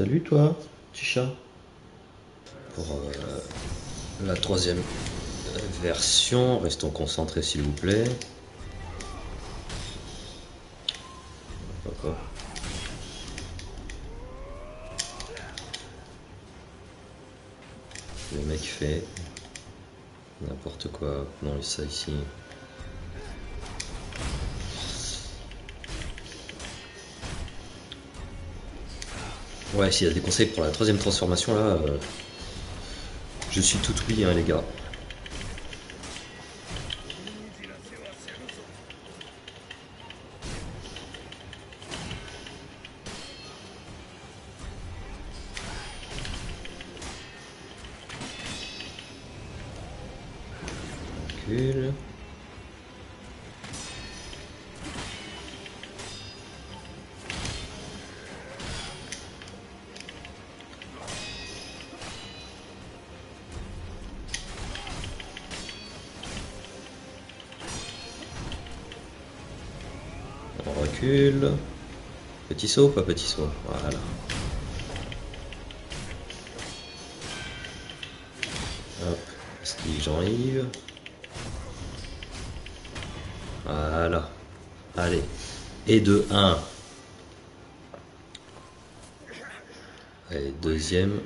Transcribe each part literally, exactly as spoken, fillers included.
Salut toi, petit chat. Pour euh, la troisième version, restons concentrés s'il vous plaît. Pourquoi ? Le mec fait n'importe quoi. Non, ça ici. Ouais, s'il y a des conseils pour la troisième transformation là, euh, je suis tout oui hein les gars. On recule. Petit saut, pas petit saut. Voilà. Hop, est-ce que j'arrive ? Voilà. Allez. Et de un. Allez, deuxième.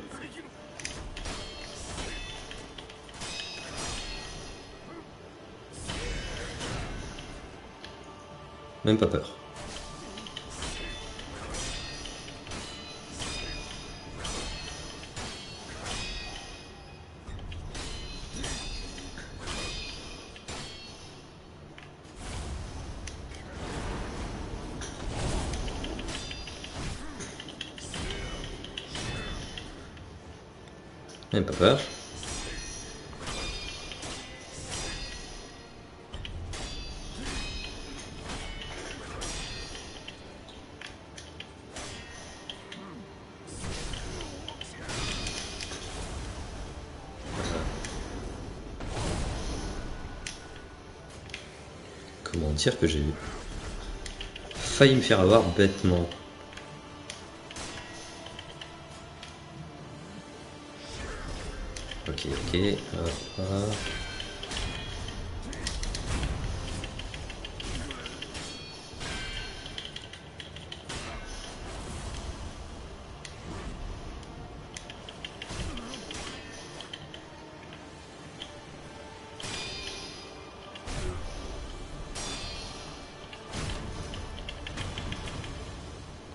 Même pas peur. Même pas peur. Comment dire que j'ai failli me faire avoir bêtement. Ok, ok. Hop, hop.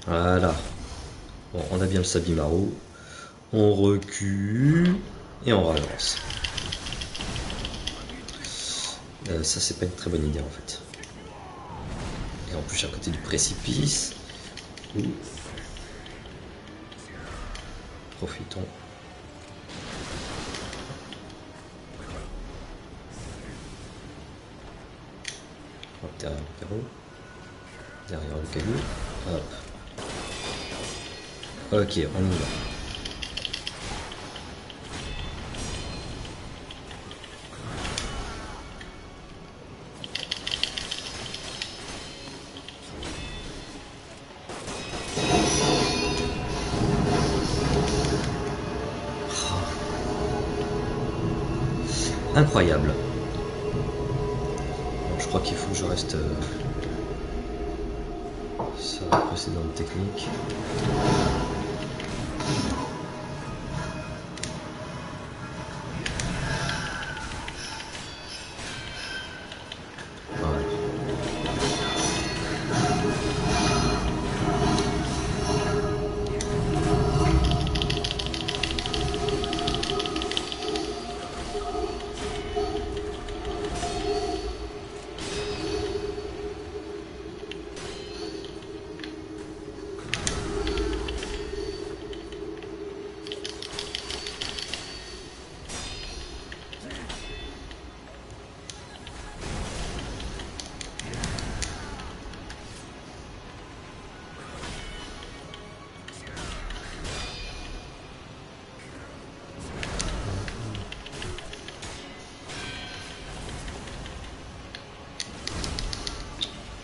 Voilà. Bon, on a bien le Sabimaru. On recule et on relance. Euh, ça, c'est pas une très bonne idée en fait. Et en plus, je suis à côté du précipice. Ouh. Profitons. Hop, derrière le carreau. Derrière le caillou. Hop. Ok, on y va. Oh. Incroyable. Bon, je crois qu'il faut que je reste euh, sur la précédente technique.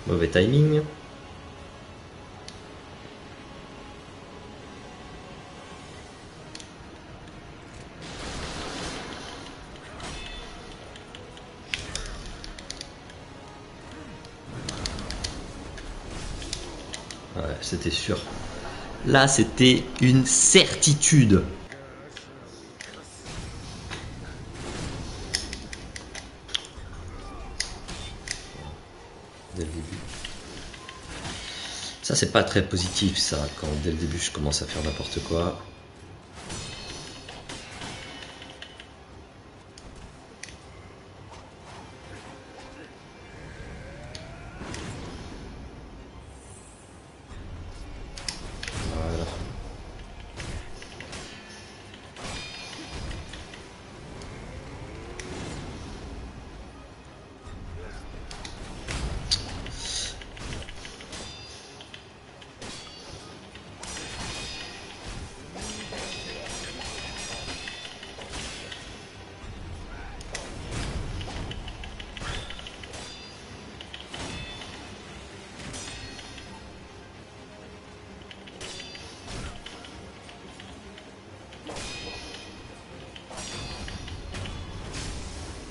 Mauvais timing. c'était sûr. Là, c'était une certitude. Dès le début. Ça, c'est pas très positif, ça, quand dès le début, je commence à faire n'importe quoi.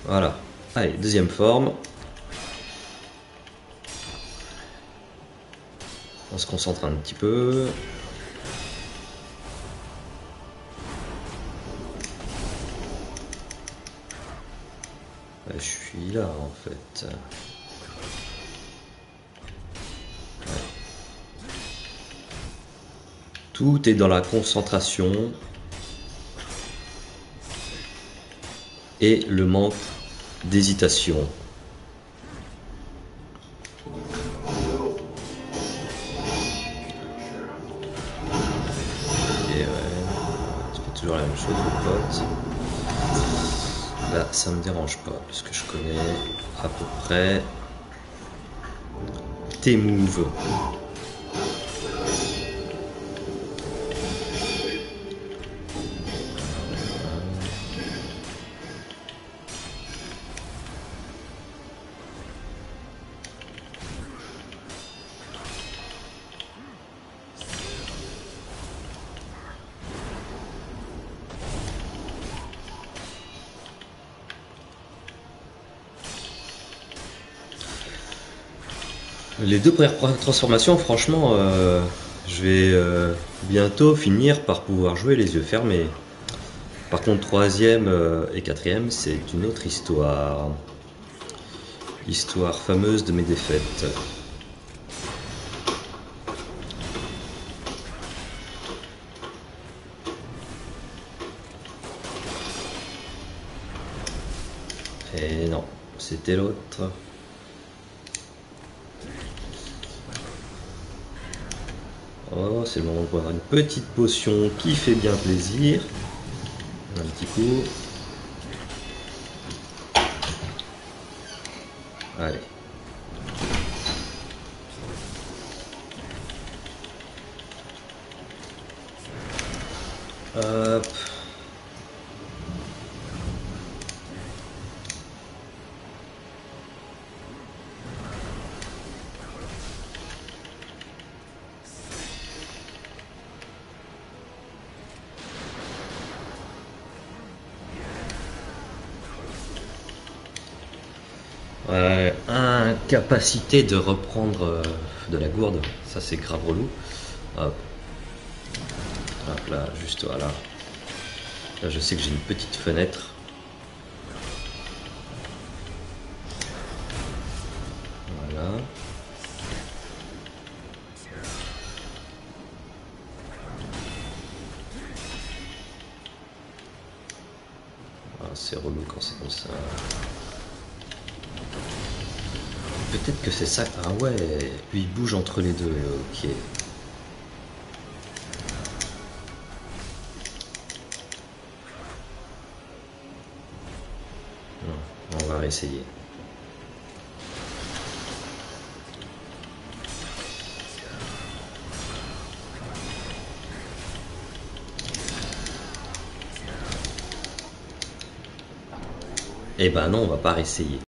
Voilà, allez, deuxième forme. On se concentre un petit peu. Je suis là en fait. Ouais. Tout est dans la concentration et le manque d'hésitation. Et ouais, je fais toujours la même chose, mon pote. Là, ça me dérange pas, parce que je connais à peu près tes moves. Les deux premières transformations, franchement, euh, je vais euh, bientôt finir par pouvoir jouer les yeux fermés. Par contre, troisième euh, et quatrième, c'est une autre histoire. Histoire fameuse de mes défaites. Et non, c'était l'autre. Oh, c'est le moment de boire une petite potion qui fait bien plaisir. Un petit coup. Allez. Hop. Euh, incapacité de reprendre euh, de la gourde, ça c'est grave relou. Hop. Hop là, juste voilà. Là je sais que j'ai une petite fenêtre. Voilà. Ah, c'est relou quand c'est comme ça. Peut-être que c'est ça. Ah ouais, lui il bouge entre les deux. Ok. Non, on va réessayer. Eh ben non, on va pas réessayer.